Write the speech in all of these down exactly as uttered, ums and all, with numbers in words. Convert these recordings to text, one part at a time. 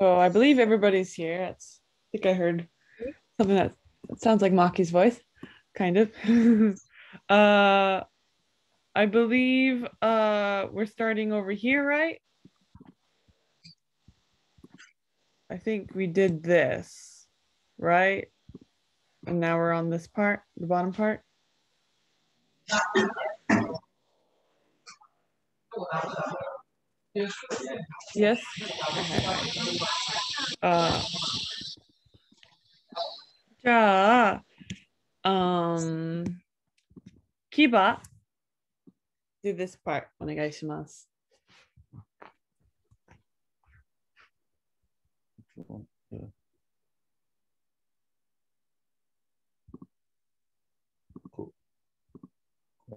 So I believe everybody's here. That's, I think I heard something that sounds like Maki's voice, kind of. uh, I believe uh, we're starting over here, right? I think we did this, right? And now we're on this part, the bottom part. Yes. Uh, yeah. Um. Kiba, do this part. Onegai shimasu.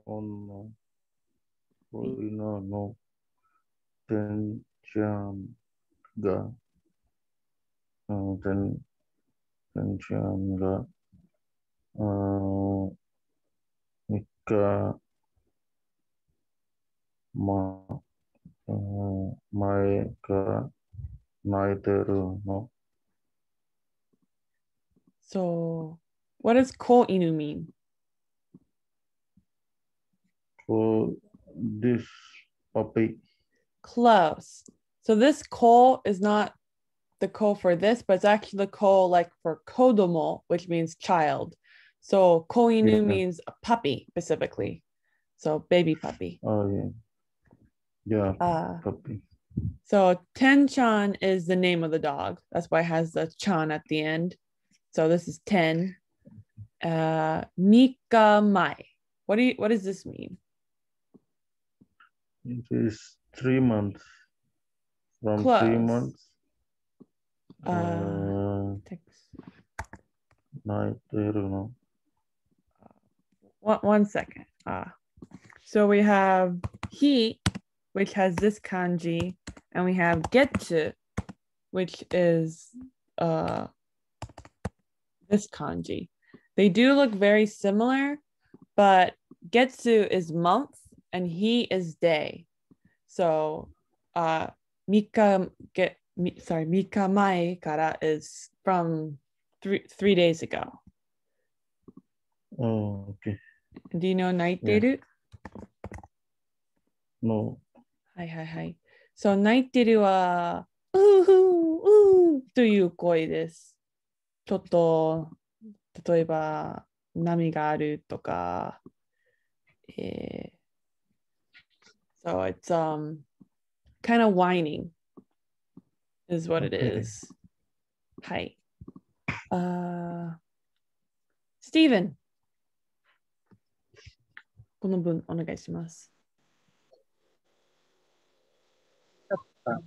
On no Tenchan ga ten Tenchan ga nika ma mai ka naiteru no. So what does ko inu mean? For this puppy. Close. So this ko is not the ko for this, but it's actually the ko like for kodomo, which means child. So ko inu yeah. means a puppy specifically. So baby puppy. Oh yeah. Yeah. Uh, puppy. So Tenchan is the name of the dog. That's why it has the chan at the end. So this is ten. Uh, Mika mai. What do you, what does this mean? It is three months. From Close. three months. Uh, uh, night, I don't know. One, one second. Ah. So we have he, which has this kanji, and we have getsu, which is uh, this kanji. They do look very similar, but getsu is month, and he is day. So uh, Mika get mi, sorry Mika mai kara is from three three days ago. Oh, okay. Do you know naiteru? No. Hi hi hi. So naiteru wa ooh ooh toyu koi desu. Chotto tatoeba nami ga aru toka. So it's um kind of whining is what it is. Hi. Uh Steven. Konobun onegai shimasu. Hello.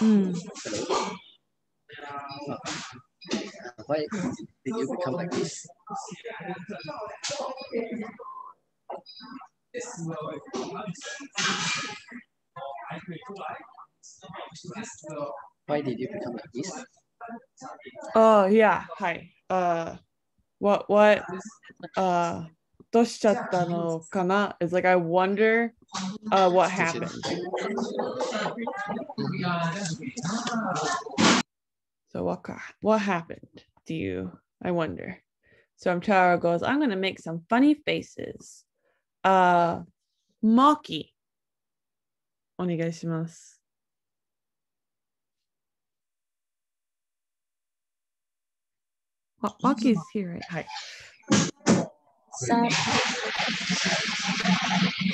Mm. Hello. Why did you become like this? Why did you become like this? Oh yeah, hi. Uh, what what uh. It's like I wonder uh, what happened. So what what happened? Do you? I wonder. So Hamtaro goes, I'm gonna make some funny faces. Uh, Moki. Onegai shimasu. Moki's here, right? Hi.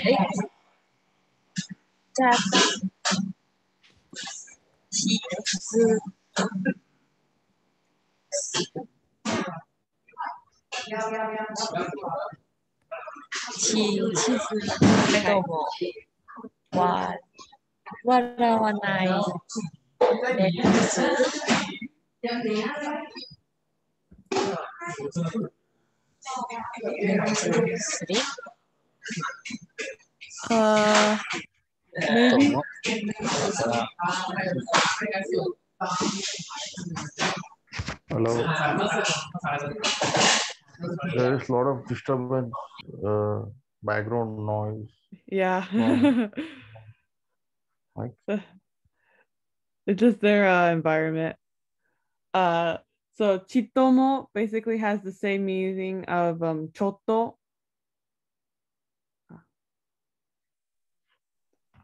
Hey. Uh, Maybe. Hello. There is a lot of disturbance, uh, background noise. Yeah. Um, like. It's just their uh, environment. Uh, so chitomo basically has the same meaning of um, chotto.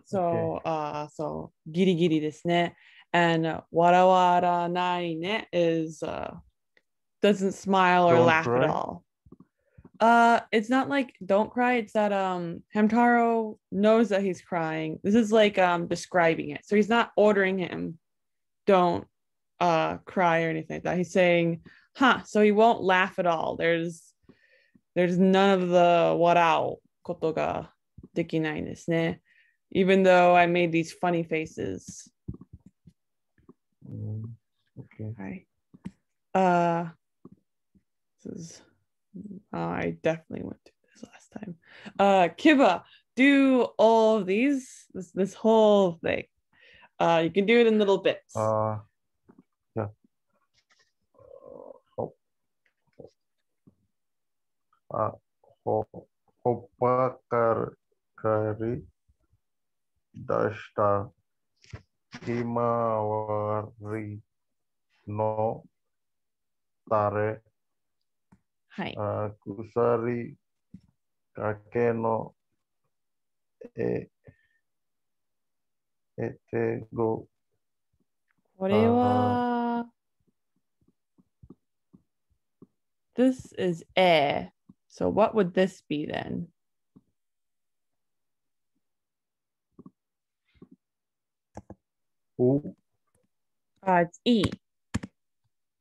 So, okay. uh, so giri giri desu ne, and uh, warawara nai ne is uh, doesn't smile or don't laugh cry. At all. Uh, it's not like don't cry. It's that um Hamtaro knows that he's crying. This is like um describing it. So he's not ordering him, don't uh cry or anything like that. He's saying, huh? So he won't laugh at all. There's there's none of the warao koto ga dekinai desu ne. Even though I made these funny faces. Mm, okay. Right. Uh, this is, oh, I definitely went through this last time. Uh, Kiba, do all of these, this, this whole thing. Uh, you can do it in little bits. Uh, yeah. Uh, hope. Uh, hope. Hope. Dashta himawari no tare uh, kusari kake no e ete go. Uh, this is e. So what would this be then? Oh. Uh, it's E.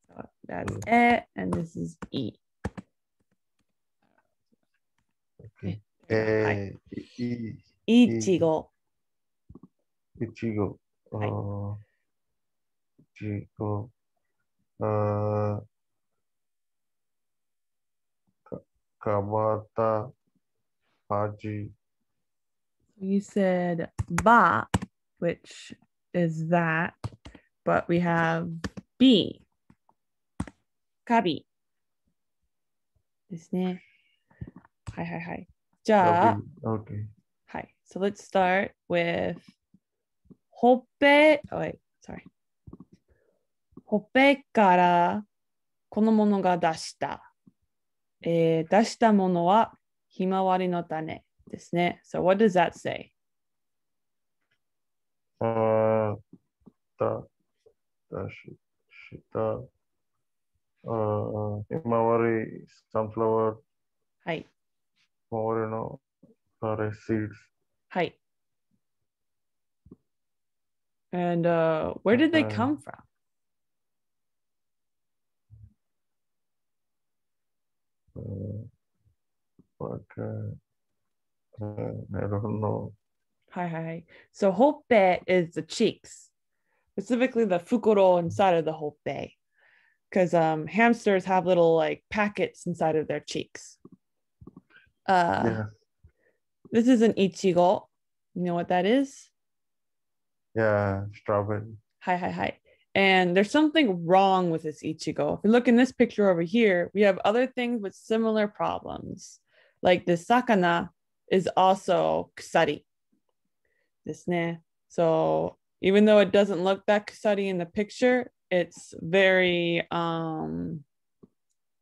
So that's E, and this is E. Okay. E. E. Ichigo. Ichigo. Uh, Ichigo. Uh, Kabata. Haji. You said ba, which is that, but we have B. Kabi. This ne. Hi, hi, hi. Ja. Okay. Hi. So let's start with hoppe. Oh, wait, sorry. Hoppe kara kono mono ga dashita. Eh, dashita mono wa himawari no tane. This ne. So what does that say? Uh, ta, ta, shi, shi, ta, uh, himawari, sunflower. Hi. Himawari no tare seeds. Hi. And uh, where did they come from? Uh, okay. uh, I don't know. Hi, hi, hi. So hoppe is the cheeks, specifically the fukuro inside of the hoppe, because um, hamsters have little like packets inside of their cheeks. Uh, yeah. This is an ichigo. You know what that is? Yeah, strawberry. Hi, hi, hi. And there's something wrong with this ichigo. If you look in this picture over here, we have other things with similar problems. Like the sakana is also kusari. This ne. So even though it doesn't look that kusari in the picture, it's very um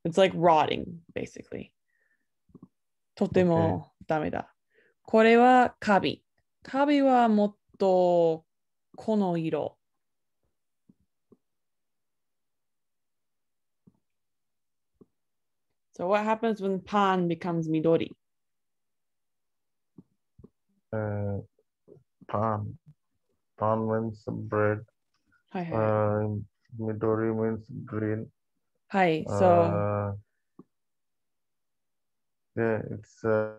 it's like rotting basically. Totemo dame da. Kore wa kabi. Kabi wa motto kono iro. So what happens when pan becomes midori? Uh Pan. Pan means bread. Hi, hi. Uh, midori means green. Hi. So. Uh, yeah, it's. Uh,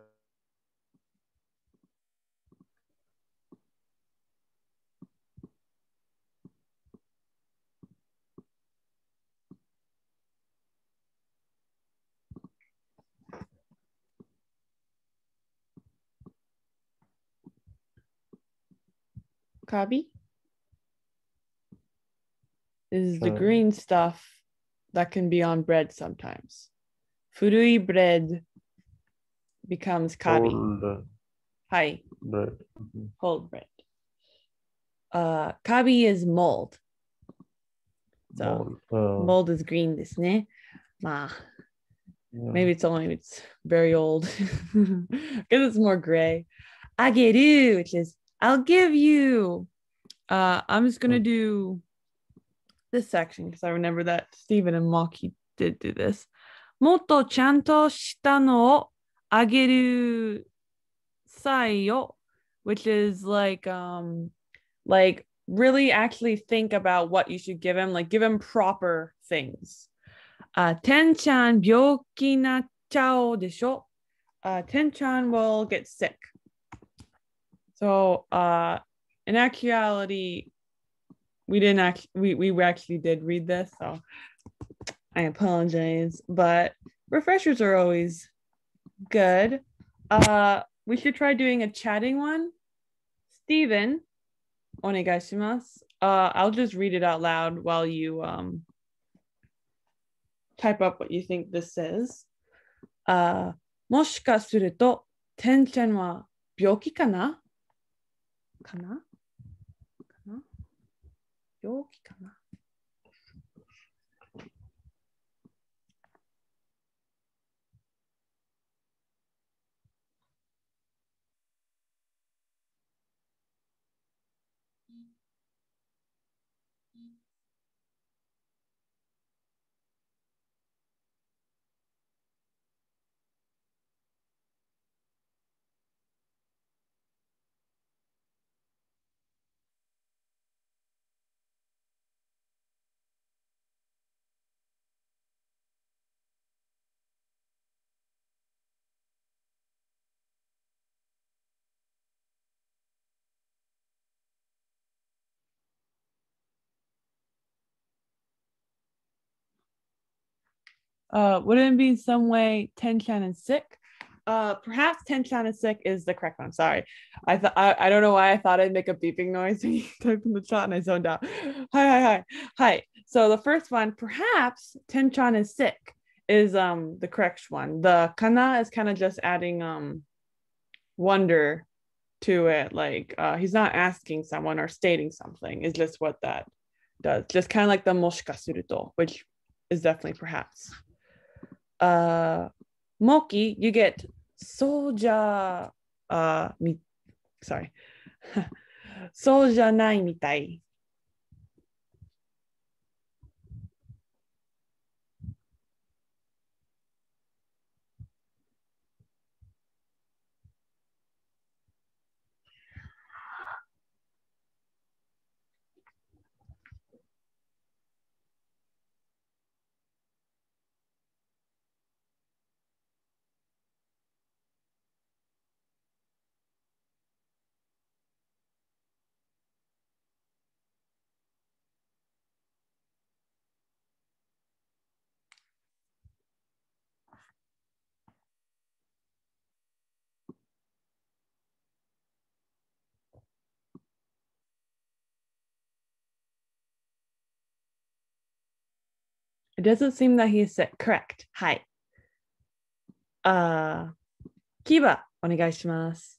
wakabi. Is the uh, green stuff that can be on bread sometimes. Furui bread becomes kabi. Old Hai. bread. Mm-hmm. Cold bread. Uh, kabi is mold. So mold, uh, mold is green, this ne? Ma. Yeah. Maybe it's only it's very old because it's more gray. Ageru, which is I'll give you. Uh, I'm just gonna do this section because I remember that Steven and Maki did do this. Motto chanto shita no ageru sai yo, which is like um like really actually think about what you should give him, like give him proper things. Uh Tenchan byoki na chao desho. Uh Tenchan will get sick. So uh in actuality we didn't act we, we actually did read this, so I apologize, but refreshers are always good. Uh, we should try doing a chatting one. Steven, onegaishimasu. Uh, I'll just read it out loud while you um, type up what you think this is. Uh, moshikasuru to Tenchan wa byoki kana? Kana? Kana? Byoki kana? Uh, wouldn't it be in some way Tenchan is sick? Uh, perhaps Tenchan is sick is the correct one. Sorry, I thought I, I don't know why I thought I'd make a beeping noise when you typed in the chat and I zoned out. Hi hi hi hi. So the first one, perhaps Tenchan is sick, is um the correct one. The kana is kind of just adding um wonder to it, like uh, he's not asking someone or stating something. Is just what that does. Just kind of like the moshikasuru to, which is definitely perhaps. Uh, Moki, you get soja. Uh, mi, sorry, soja nai mitai. It doesn't seem that he is sick. Correct. Hi. Uh, Kiba, onegaishimasu.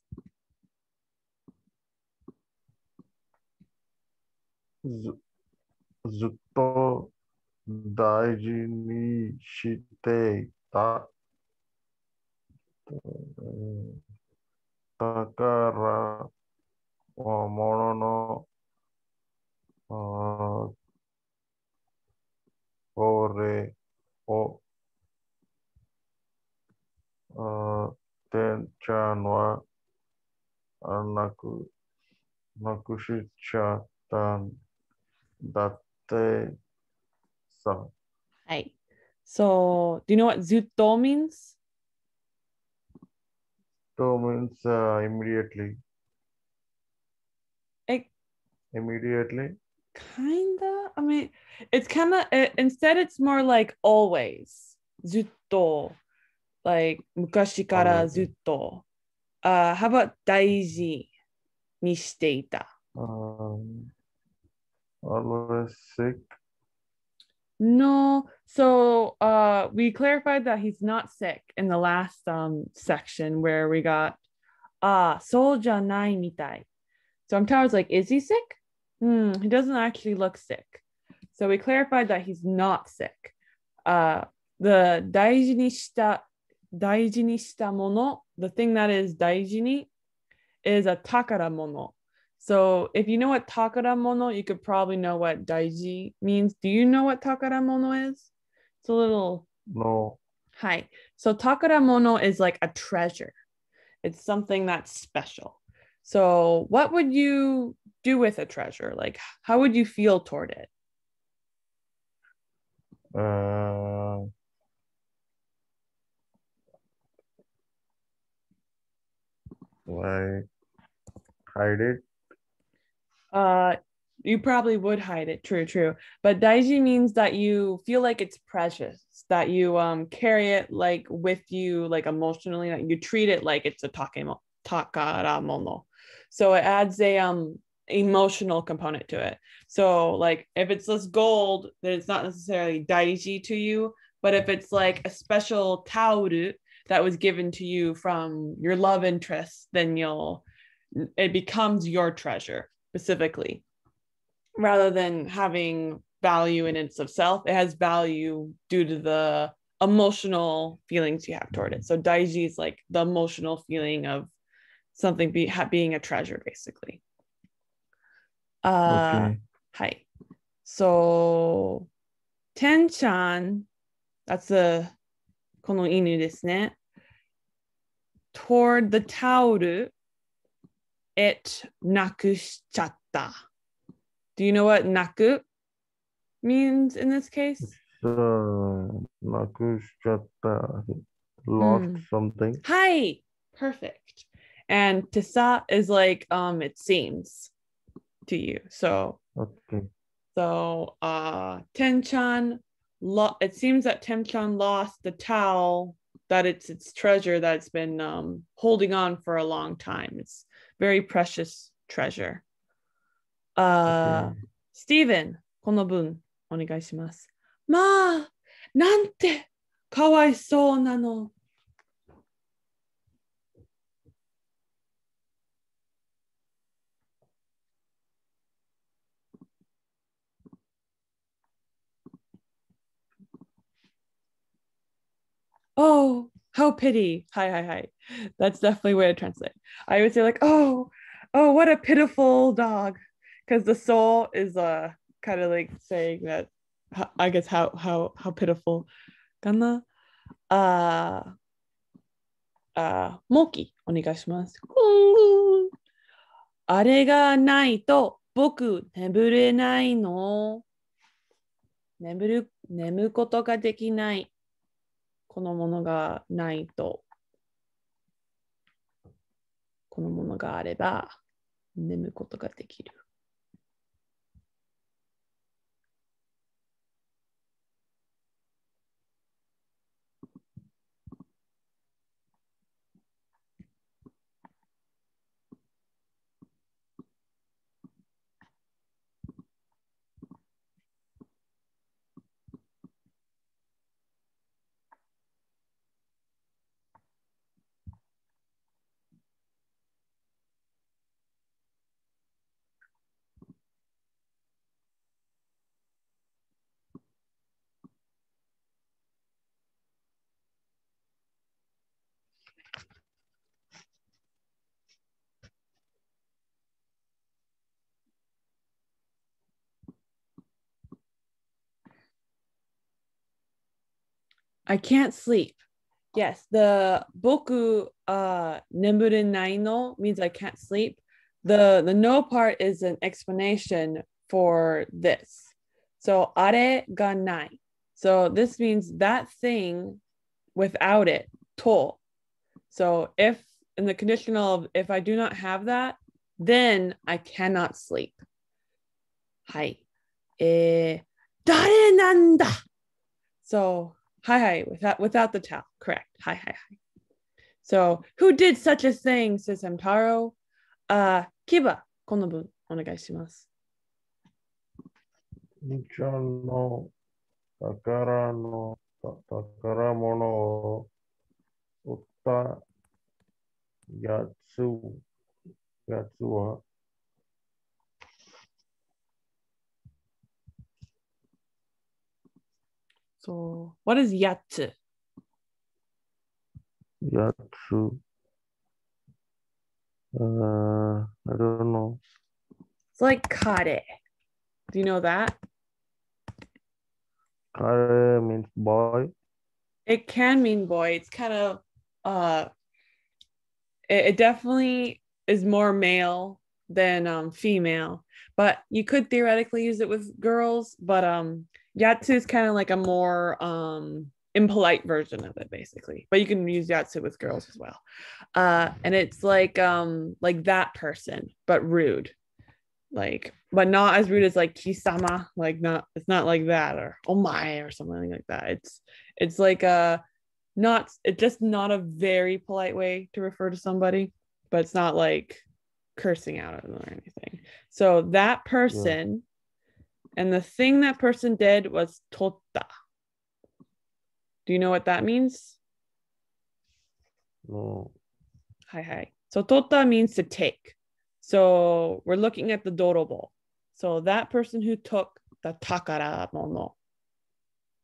Zutto daiji ni shite ta takara wa mono no uh, Ore o Tenchan wa naku nakushichatan datte sa. Hi. So, do you know what zutto means? Zutto means uh, immediately. I immediately. Kinda. I mean, it's kind of it, instead. It's more like always. Zutto, like mukashi kara zutto. Uh, how about daiji ni shiteita? Um, always sick. No, so uh, we clarified that he's not sick in the last um section where we got ah, sou janai mitai. So Hamtaro's like, is he sick? Hmm, he doesn't actually look sick. So we clarified that he's not sick. Uh, the daiji ni shita, daiji ni shita mono, the thing that is daiji ni, is a takara mono. So if you know what takara mono, you could probably know what daiji means. Do you know what takara mono is? It's a little... No. Hi. So takara mono is like a treasure. It's something that's special. So what would you do with a treasure? Like, how would you feel toward it? Uh, like, hide it? Uh, you probably would hide it. True, true. But daiji means that you feel like it's precious, that you um carry it like with you, like emotionally, that you treat it like it's a takemo, takaramono. So it adds a um emotional component to it. So like if it's this gold, then it's not necessarily daiji to you. But if it's like a special tauru that was given to you from your love interest, then you'll it becomes your treasure. Specifically, rather than having value in its of self, it has value due to the emotional feelings you have toward it. So daiji is like the emotional feeling of something be, being a treasure, basically. Uh, okay. Hi. So Tenchan, that's the kono inu desu ne. Toward the tauru, it nakushichatta. Do you know what naku means in this case? Uh, nakushichatta, lost mm. something. Hi, perfect. And tesa is like um, it seems to you. So, okay. So uh, Tenchan, lo it seems that Tenchan lost the towel that it's its treasure that's been um, holding on for a long time. It's very precious treasure. Uh, okay. Steven, konobun, onegaishimasu. Ma, nante kawaisou nano. Oh, how pity. Hi, hi, hi. That's definitely way to translate. I would say like, oh, oh, what a pitiful dog. Because the soul is uh, kind of like saying that, I guess, how how how pitiful. Kana. Uh, uh, Moki, onegaishimasu. Are ga nai to boku neburenai no. Neburu, nemu koto ga dekinai. このものがないと、このものがあれば眠ることができる。I can't sleep. Yes, the boku uh, nemuru nai no means I can't sleep. The the no part is an explanation for this. So are ga nai. So this means that thing without it, to. So if in the conditional of if I do not have that, then I cannot sleep. Hai. Eh, dare nanda. So Hi, hi, without, without the towel. Correct. Hi, hi, hi. So, who did such a thing, says Hamtaro? Uh, Kiba, konobun, onegaishimasu. Nichan no takara no takaramono o utta yatsu yatsu wa So, what is yatsu? Yatsu. Uh, I don't know. It's like kare. Do you know that? Kare means boy. It can mean boy. It's kind of, uh, it, it definitely is more male than um, female. But you could theoretically use it with girls, but um. Yatsu is kind of like a more um, impolite version of it, basically. But you can use yatsu with girls as well. Uh, and it's like um, like that person, but rude. Like, but not as rude as like kisama. Like not, it's not like that, or omae or something like that. It's it's like a not, it's just not a very polite way to refer to somebody. But it's not like cursing out at them or anything. So that person. Yeah. And the thing that person did was totta. Do you know what that means? No. Hi, hi. So totta means to take. So we're looking at the dorobo. So that person who took the takara mono.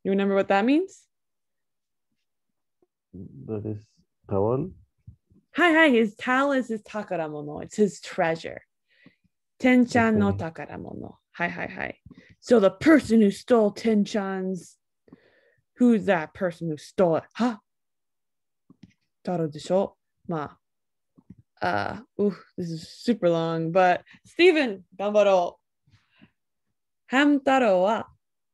You remember what that means? That is towel. Hi, hi. His towel is his takara mono. It's his treasure. Tenchan no takara mono. Hi, hi, hi. So the person who stole Tenchan's, who's that person who stole it? Huh? Taro desho? Ma. Uh, ooh, this is super long, but Steven, ganbaro. Hamtaro wa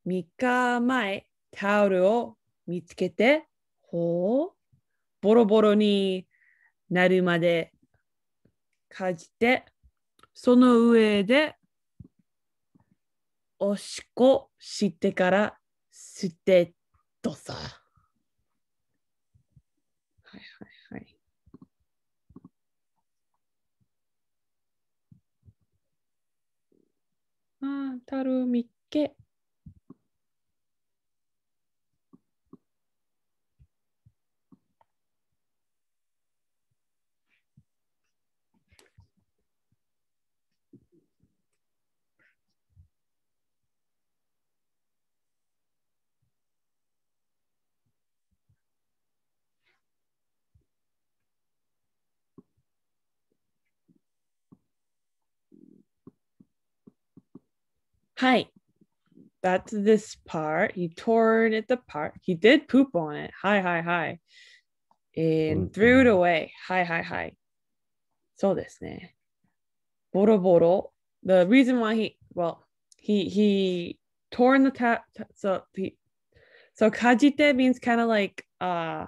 mika mae taoru o mitsukete ho boroboro ni naru made kajite sono ue de Oshiko shite kara sute tosa. Hi, hi, hi. Ah, taru mikke. Hi, that's this part. He tore it apart. He did poop on it. Hi, hi, hi. And threw it away. Hi, hi, hi. So this ne. Boroboro. The reason why he well he he tore in the tap. Ta so he so kajite means kind of like uh.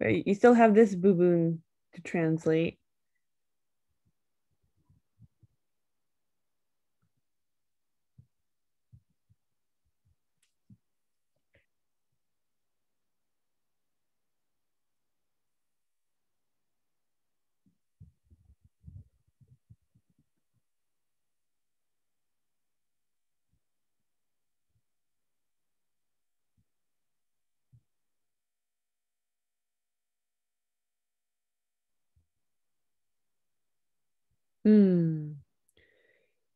You still have this bubun to translate. Hmm.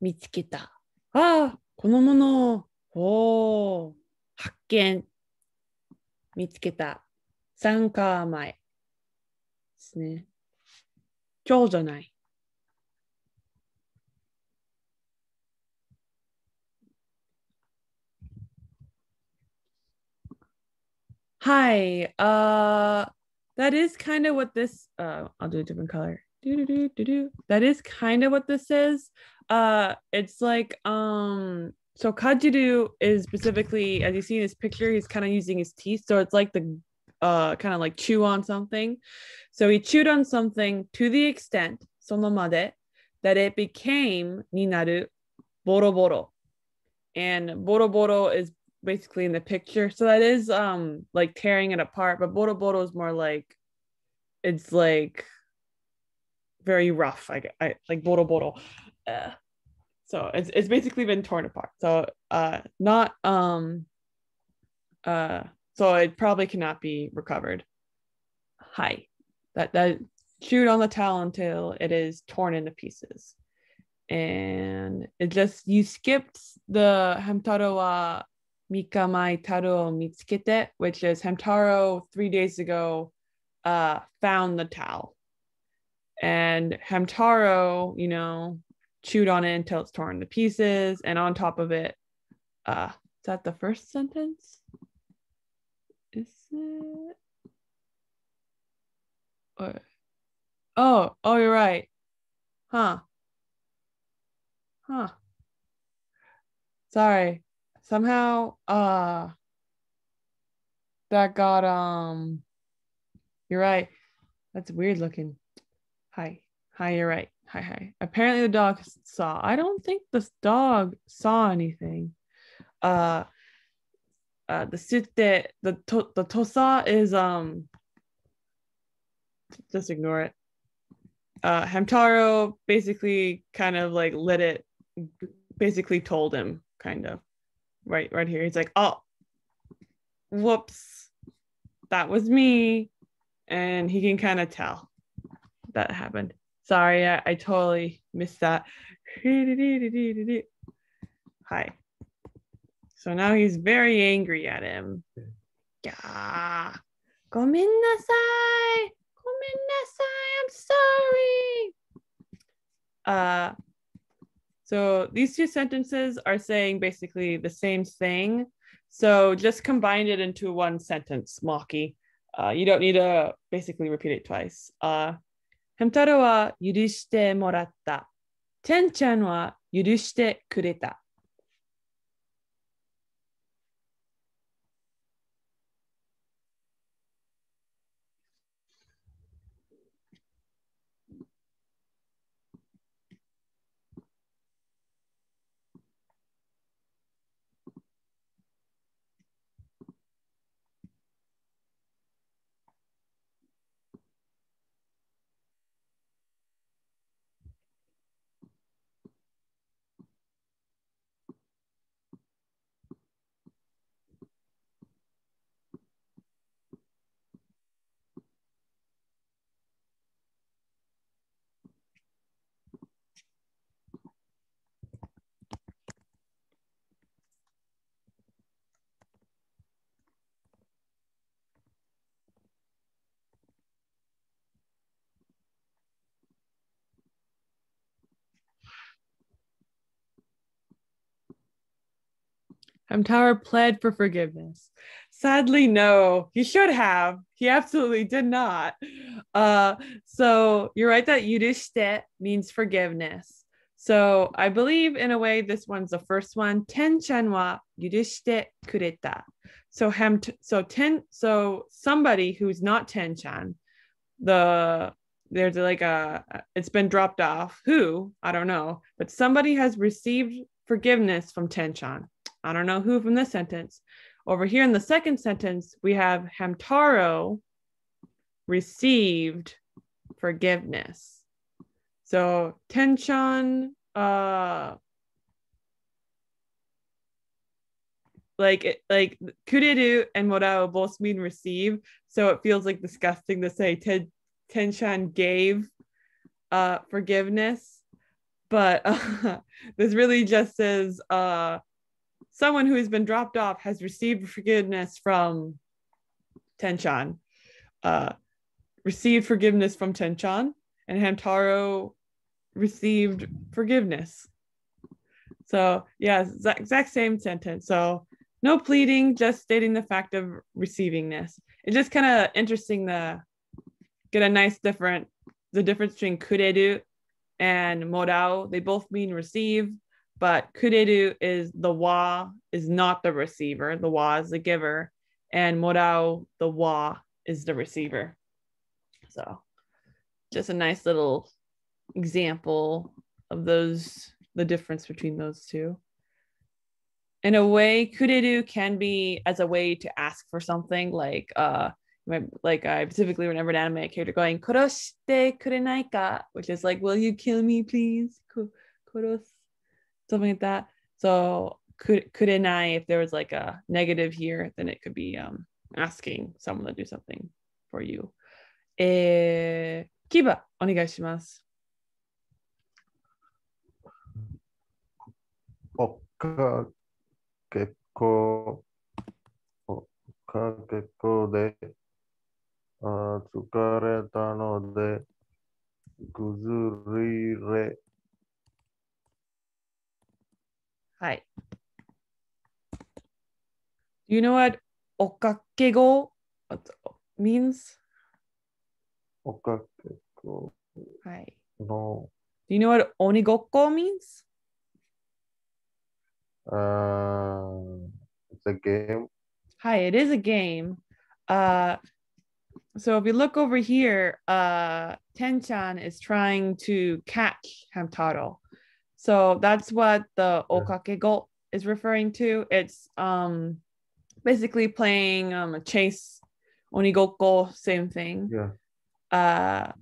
Mitsuketa. Ah, kono mono. Oh, hakken. Mitsuketa. Sanka mae. Desu ne. Kyou janai. Hi. Uh, that is kind of what this. Uh, I'll do a different color. Do, do, do, do. That is kind of what this is. Uh, it's like, um, so kajiru is specifically, as you see in this picture, he's kind of using his teeth. So it's like the, uh, kind of like chew on something. So he chewed on something to the extent, sonomade, that it became ninaru boroboro. And boroboro is basically in the picture. So that is, um, like tearing it apart, but boroboro is more like, it's like, very rough, I, I like boro-boro. Uh, so it's it's basically been torn apart. So uh, not um uh so it probably cannot be recovered. Hi, that that shoot on the towel until it is torn into pieces. And it just, you skipped the Hamtaro wa Mikamai Taro Mitsukete, which is Hamtaro three days ago uh, found the towel. And Hamtaro, you know, chewed on it until it's torn to pieces. And on top of it, uh, is that the first sentence? Is it? Or... Oh, oh, you're right. Huh. Huh. Sorry. Somehow, uh, that got, um, you're right. That's weird looking. Hi. Hi, you're right. Hi, hi. Apparently the dog saw. I don't think this dog saw anything. Uh, uh the sute, the to, the tosa is, um, just ignore it. Uh, Hamtaro basically kind of like let it, basically told him, kind of. Right, right here. He's like, oh, whoops, that was me. And he can kind of tell that happened. Sorry, I, I totally missed that. Hi. So now he's very angry at him. Yeah. Gominnasai. Gominnasai. I'm sorry. Uh, so these two sentences are saying basically the same thing. So just combine it into one sentence, Maki. Uh, you don't need to basically repeat it twice. Uh, Hamtaro wa yurushite moratta. Tenchan wa yurushite kureta. Hamtaro pled for forgiveness. Sadly, no, he should have. He absolutely did not. Uh, so you're right that yurishite means forgiveness. So I believe in a way, this one's the first one. Tenchan wa yurishite kureta. So ham, so ten, so somebody who's not Tenchan, the there's like a, it's been dropped off. Who? I don't know, but somebody has received forgiveness from Tenchan. I don't know who from this sentence. Over here in the second sentence, we have Hamtaro received forgiveness. So Tenchan, uh, like, like kureru and morau both mean receive. So it feels like disgusting to say Ten, Tenchan gave uh, forgiveness, but uh, this really just says, uh, someone who has been dropped off has received forgiveness from Tenchan, uh, received forgiveness from Tenchan, and Hamtaro received forgiveness. So yeah, exact same sentence. So no pleading, just stating the fact of receiving this. It's just kind of interesting to get a nice different, the difference between kureru and morau. They both mean receive. But kureru is the wa is not the receiver. The wa is the giver. And morau, the wa, is the receiver. So just a nice little example of those, the difference between those two. In a way, kureru can be as a way to ask for something like, uh, like I specifically remember an anime character going "Koroshite kurenai ka," which is like, "Will you kill me, please?" Koros, something like that. So kurenai, if there was like a negative here, then it could be um asking someone to do something for you. Eh, Kiba, onegai shimasu. 僕は 結構 僕は結構で あ、疲れたので ぐずれ はい Do you know what おかけご means? おかけご はい No. Do you know what 鬼ごっこ means? Uh, it's a game. Hi, it is a game. Uh, so if you look over here, uh, Tenchan is trying to catch Hamtaro. So that's what the okakego is referring to. It's um basically playing um a chase, onigokko, same thing. Yeah. Uh,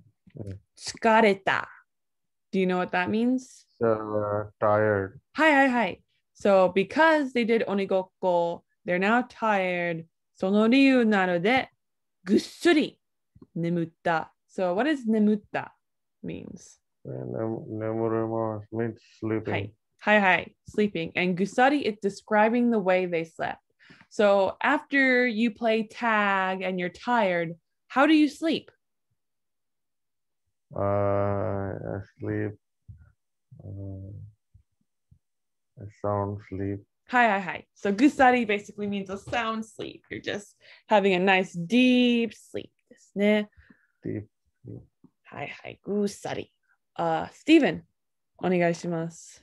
tsukareta. Do you know what that means? Uh, tired. Hi, hi, hi. So because they did onigokko, they're now tired. Sono ryu narode gussuri nemutta. So what does nemutta means? Nemuruma means sleeping. Hi, hi, hi, sleeping. And gussari, it's describing the way they slept. So after you play tag and you're tired, how do you sleep? Uh, I sleep. Um... A sound sleep. Hi, hi, hi. So gusari basically means a sound sleep. You're just having a nice deep sleep. Deep sleep. Hi, hi, gusari. Uh, Steven, onegai shimasu.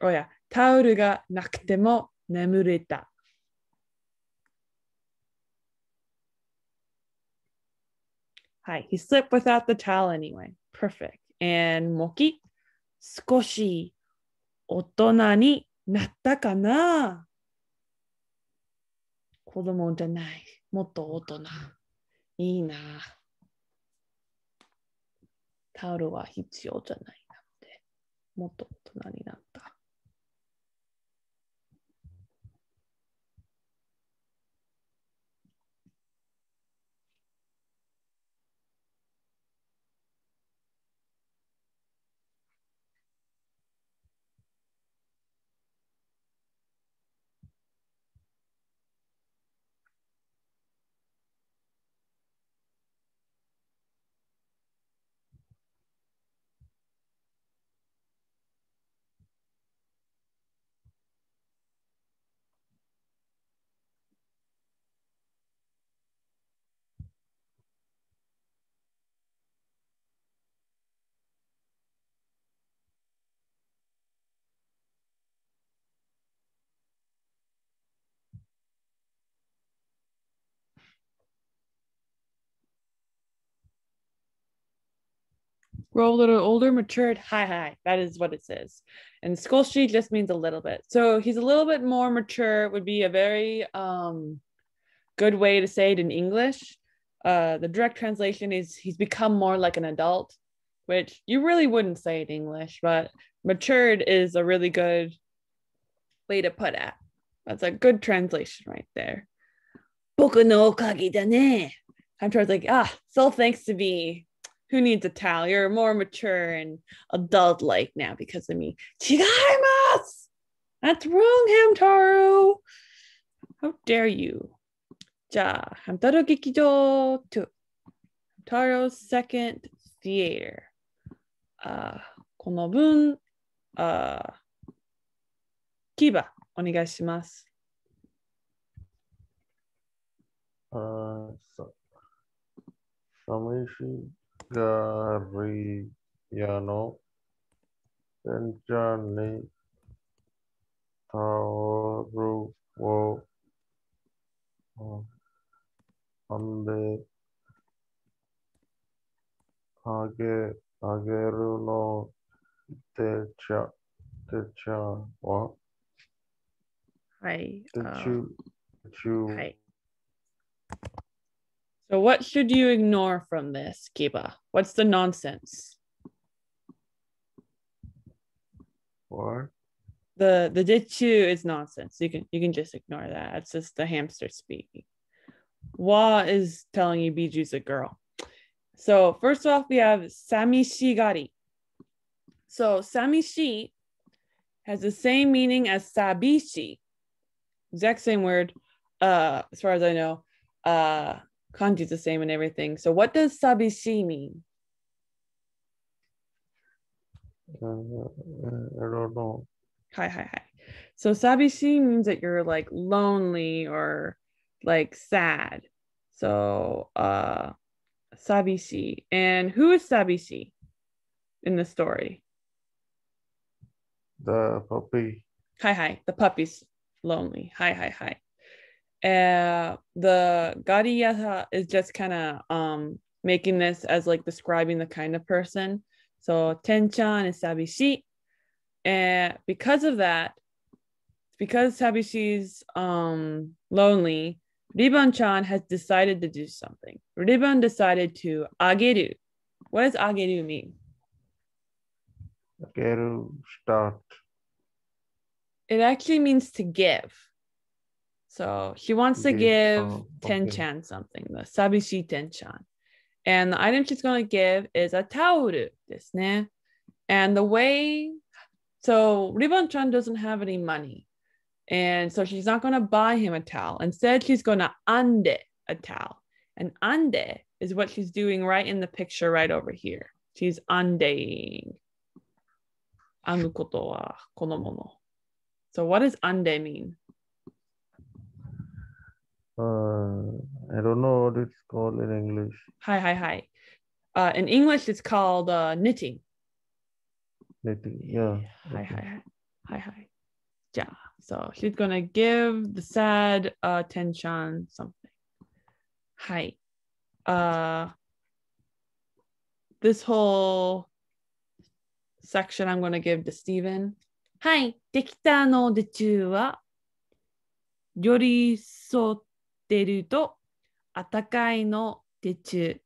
Oh yeah. Taoru ga nakute mo nemureta. Hi, he slept without the towel anyway. Perfect. And Moki, skoshi otona ni natta kana? Kodomo janai, motto otona. Ii na. Taoru wa hitsuyou janai nande, motto otona ni natta. Grow a little older, matured, hi, hi. That is what it says. And skoshi just means a little bit. So he's a little bit more mature would be a very um, good way to say it in English. Uh, the direct translation is he's become more like an adult, which you really wouldn't say in English, but matured is a really good way to put it. That's a good translation right there. Boku no okage da ne. I'm trying to like, ah, it's all thanks to me. Who needs a towel? You're more mature and adult-like now because of me. Chigaimasu! That's wrong, Hamtaro! How dare you? Ja, Hamtaro Gekijo to Hamtaro's second theater. Uh, kono bun, uh, Kiba, onegai shimasu. Uh, so, Samishi. Gariyano Tenchan ni Taoru wo Ande Kage Ageru no Tenchan. Tenchan. What? Hi. Tenchan. Um, hi. So what should you ignore from this, Kiba? What's the nonsense? What? The the ditchu is nonsense. You can you can just ignore that. It's just the hamster speaking. Wa is telling you Biju's a girl. So first off, we have samishigari. So samishi has the same meaning as sabishi. Exact same word, uh, as far as I know. Uh, kanji's the same and everything. So what does sabishi mean? Uh, I don't know. Hi, hi, hi. So sabishi means that you're like lonely or like sad. So uh, sabishi. And who is sabishi in the story? The puppy. Hi, hi. The puppy's lonely. Hi, hi, hi. Uh, the gariyata is just kind of um making this as like describing the kind of person. So Tenchan is sabishi. And because of that, because Sabishi's um, lonely, Ribon-chan has decided to do something. Ribon decided to ageru. What does ageru mean? Ageru, start. It actually means to give. So she wants to give oh, okay. Tenchan something, the Sabishi Tenchan. And the item she's going to give is a taoru desu ne. And the way... So Ribon-chan doesn't have any money, and so she's not going to buy him a towel. Instead, she's going to ande a towel, and ande is what she's doing right in the picture right over here. She's anding. Amukoto wa kono mono. So what does ande mean? Uh, I don't know what it's called in English. Hi, hi, hi. Uh, in English, it's called uh, knitting. Yeah. Hi, hi, hi, hi, hi. Yeah. So she's gonna give the sad uh, Tenchan something. Hi. Uh. This whole section I'm gonna give to Steven. Hi. Dekita no dechuu wa yorisotteru to atakai no dechuu.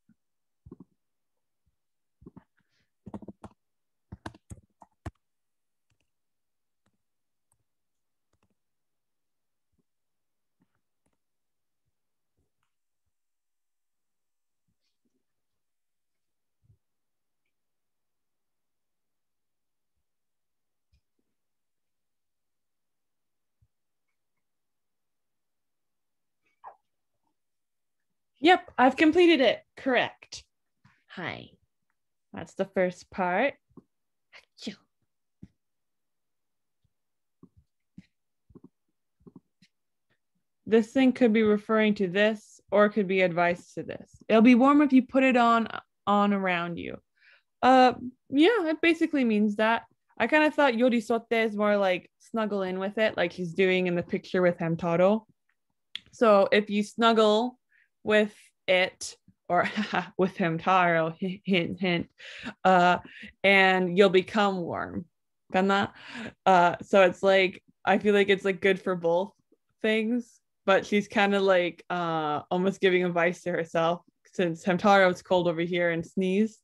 Yep, I've completed it. Correct. Hi. That's the first part. This thing could be referring to this, or it could be advice to this. It'll be warm if you put it on on around you. Uh, yeah, it basically means that. I kind of thought yorisotte is more like snuggle in with it, like he's doing in the picture with Hamtaro. So if you snuggle with it or with Hamtaro, hint hint, uh and you'll become warm, kana. Uh so it's like, I feel like it's like good for both things, but she's kind of like uh almost giving advice to herself, since Hamtaro is cold over here and sneezed,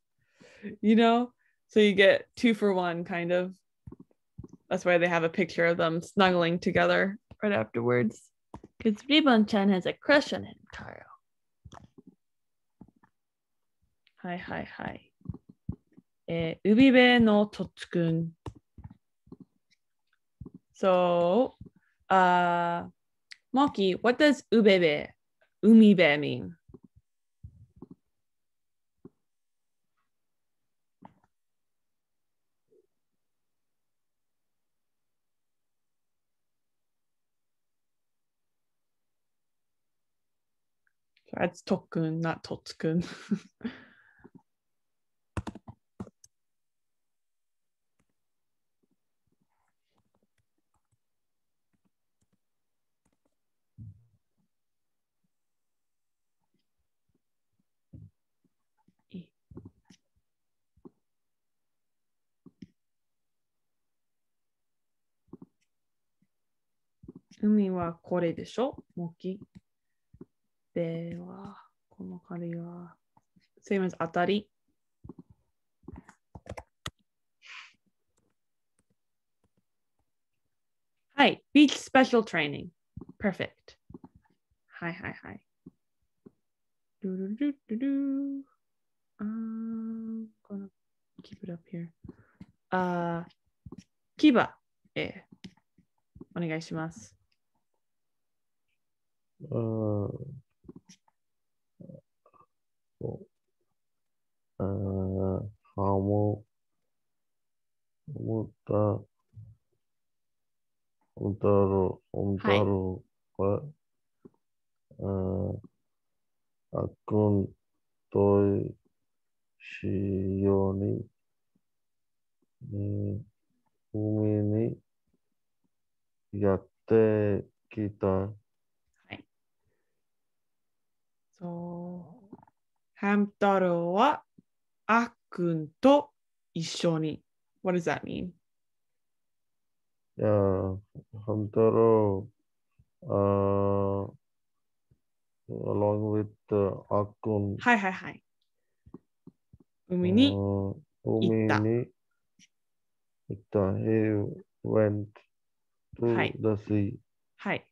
you know, so you get two for one kind of. That's why they have a picture of them snuggling together right afterwards, because Ribon-chan has a crush on Hamtaro. Hi, hi, hi. Eh, Ubibe no Totsukun. So, uh, Moki, what does ubebe, umibe mean? So that's Tokkun, not Totsukun. 海はこれでしょ、モキ。では、この彼は、same as 当たり。はい、beach special training。perfect。はいはいはい。ドゥルルルルー。I'm gonna keep it up here. Uh, Kiba、えー、お願いします。Uh, uh, ハモ、モタ、モタロ、モタロは、あくんといしように。海にやってきた。はい。そう。HamtaroはAkkunと一緒に。What does that mean? Yeah, Hamtaro, uh, along with Akkun. はいはいはい。海に行った。He went to the sea. Hi.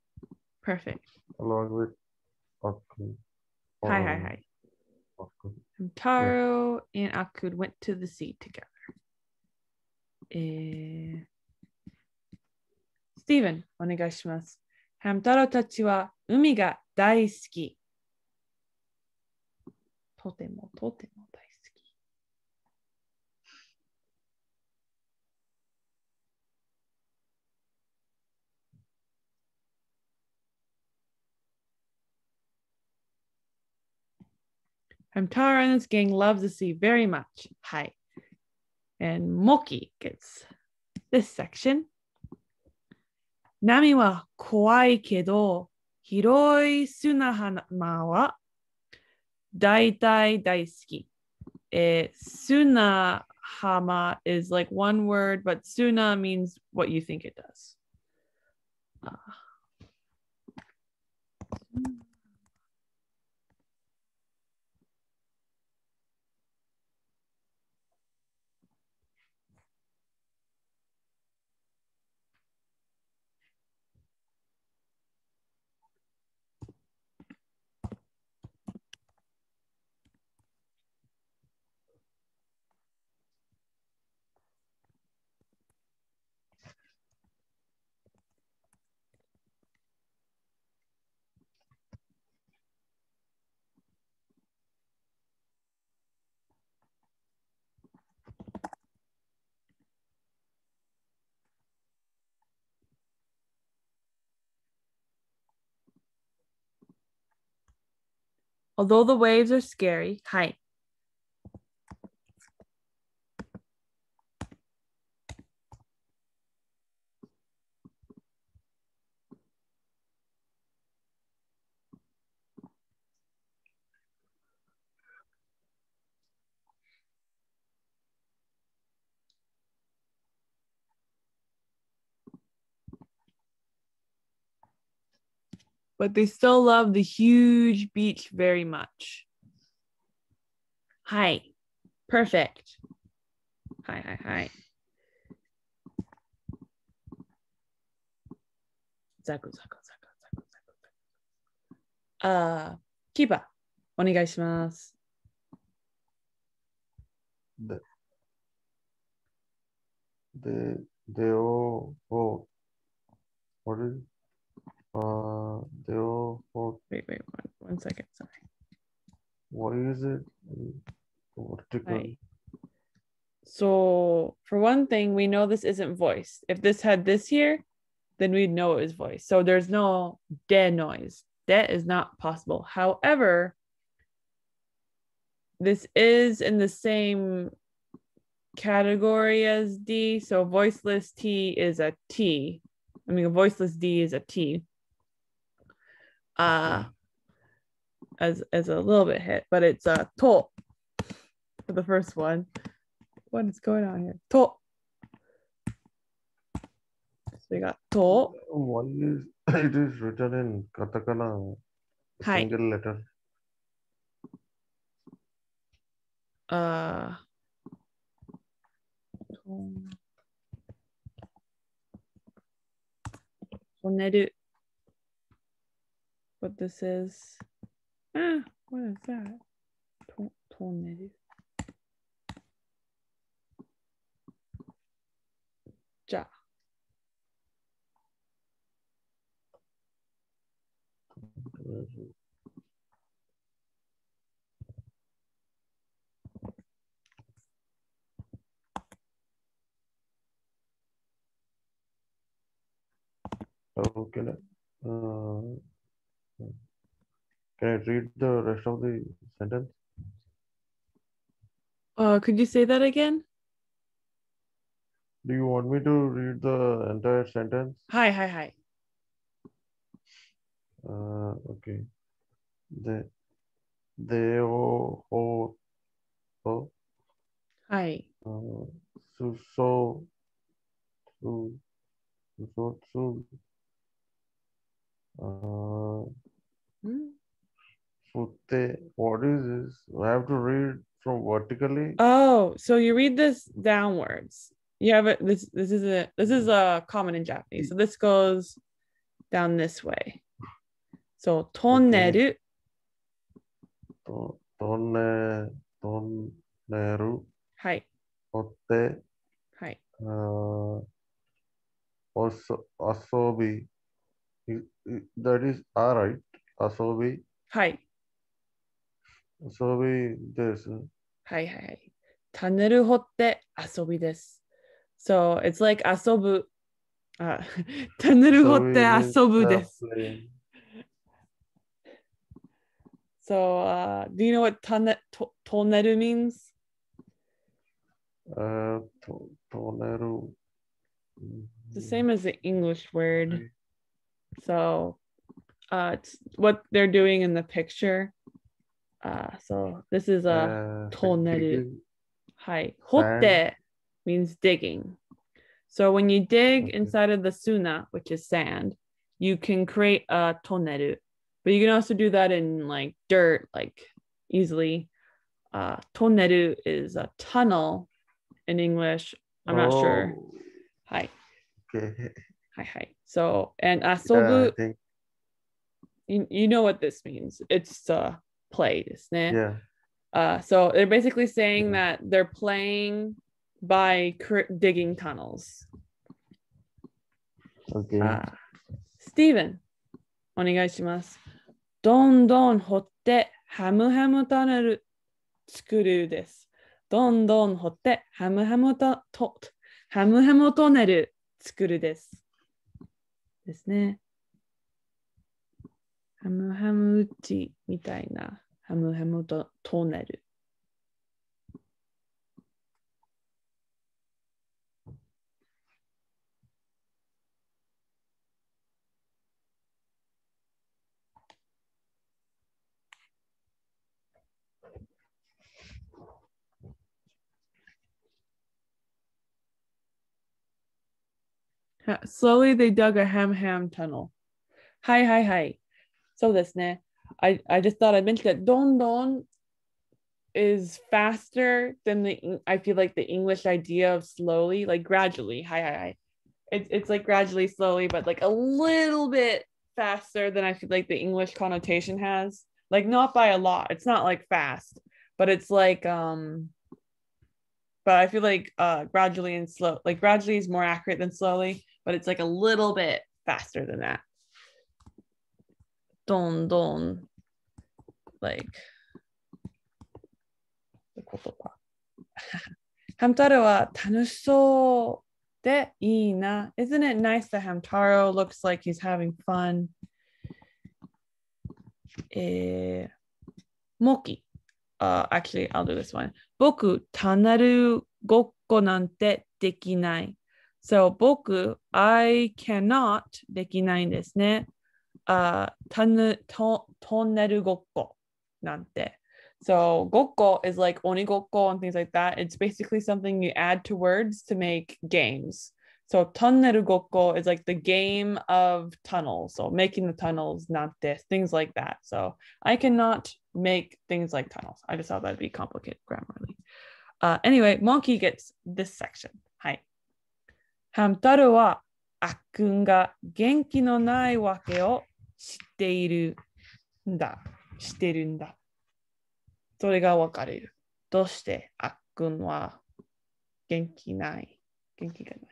Perfect. Along with Akkun. Hi, hi, hi. Hamtaro and Akkun went to the sea together. Uh, Steven, onegaishimasu. Hamtaro tachi wa umi ga daisuki. Totemo, totemo daisuki. Hamtaro and his gang love the sea very much. Hi. And Moki gets this section. Nami wa kowai kedo, hiroi sunahama wa daitai daisuki. Sunahama is like one word, but suna means what you think it does. Uh, Although the waves are scary, hi. But they still love the huge beach very much. Hi. Perfect. Hi, hi, hi. Zaku, zaku, zaku, zaku, zaku, zaku. Uh, Kiba, onegai shimasu. The, the, the, oh, oh, what is it? Uh, they all, all wait, wait, one, one second. Sorry. What is it? Right. So, for one thing, we know this isn't voiced. If this had this here, then we'd know it was voiced. So there's no de noise. That is not possible. However, this is in the same category as D. So voiceless T is a T. I mean, a voiceless D is a T. Uh, as as a little bit hit, but it's a to for the first one. What is going on here? To. So we got to. What is It is written in katakana, Hi. Single letter. Uh, Toneru. What this is? Ah, what is that? Toneru. Ja. Oh, can I, uh, can I read the rest of the sentence? Uh, could you say that again? Do you want me to read the entire sentence? Hi, hi, hi. Uh, okay. The, the, oh, oh, oh. Hi. Uh, so, so, so, so, so. Uh, hmm? Fute, what is this? I have to read from vertically. Oh, so you read this downwards. You have it. This this is a this is a common in Japanese. So this goes down this way. So toneru. Tonne toneru. Hi. Fute. Hi. Uh, also asobi. That is all right. Asobi. Hi. Asobi desu. Hi, hi. Taneru hotte asobi desu. So it's like asobu. Uh, taneru hotte asobu desu. So uh, do you know what tane to toneru means? Uh, to toneru. It's the same as the English word. So uh, it's what they're doing in the picture. Uh, so this is a uh, toneru. Hi. Hotte means digging. So when you dig okay. inside of the suna, which is sand, you can create a toneru. But you can also do that in like dirt, like easily. Uh, toneru is a tunnel in English. I'm not oh. sure. Hi. Okay. Hi, hi. So, and asobu, yeah, think... you, you know what this means. It's uh, play, isn't it? Yeah. Uh, so they're basically saying yeah. that they're playing by digging tunnels. Okay. Uh, Steven, onegaishimasu. Don don hotte hamu hamu tunnel tsukuru desu. Don don hotte hamu hamu tot hamu hamu tunnel tsukuru desu. ですね。ハムハム打ちみたいなハムハムとトンネル。Slowly they dug a ham ham tunnel. Hi, hi, hi. So this ne. I, I just thought I'd mention that don don is faster than the I feel like the English idea of slowly, like gradually. Hi, hi, hi. It's it's like gradually, slowly, but like a little bit faster than I feel like the English connotation has. Like not by a lot. It's not like fast, but it's like um but I feel like uh, gradually and slow, like gradually is more accurate than slowly, but it's like a little bit faster than that. Don don, like. Hamtaro wa tanushou de ii na. Isn't it nice that Hamtaro looks like he's having fun? Eh, Moki. Uh, actually, I'll do this one. Boku tanaru gokko nante dekinai. So boku, I cannot dekinai desu ne. Uh, tanu to, toneru gokko nante. So gokko is like onigokko and things like that. It's basically something you add to words to make games. So Tonnel Gokko is like the game of tunnels. So making the tunnels, not this, things like that. So I cannot make things like tunnels. I just thought that'd be complicated grammarly. Uh, anyway, Monkey gets this section. Hi. Hamtaro wa Akkun ga genki no nai wake o shiteiru nda. Shiteru nda. Sore ga wakareru. Doshite Akkun wa genki nai. Genki ga nai.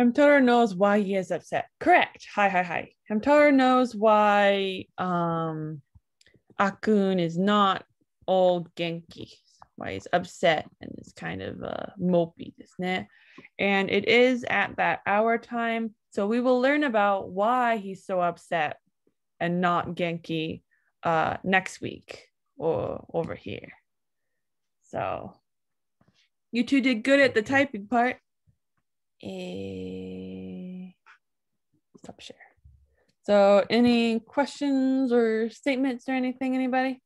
Hamtaro knows why he is upset. Correct. Hi, hi, hi. Hamtaro knows why um, Akkun is not old Genki. Why he's upset and is kind of uh, mopey, isn't it? And it is at that hour time. So we will learn about why he's so upset and not Genki uh, next week or over here. So you two did good at the typing part. A stop share. So any questions or statements or anything, anybody?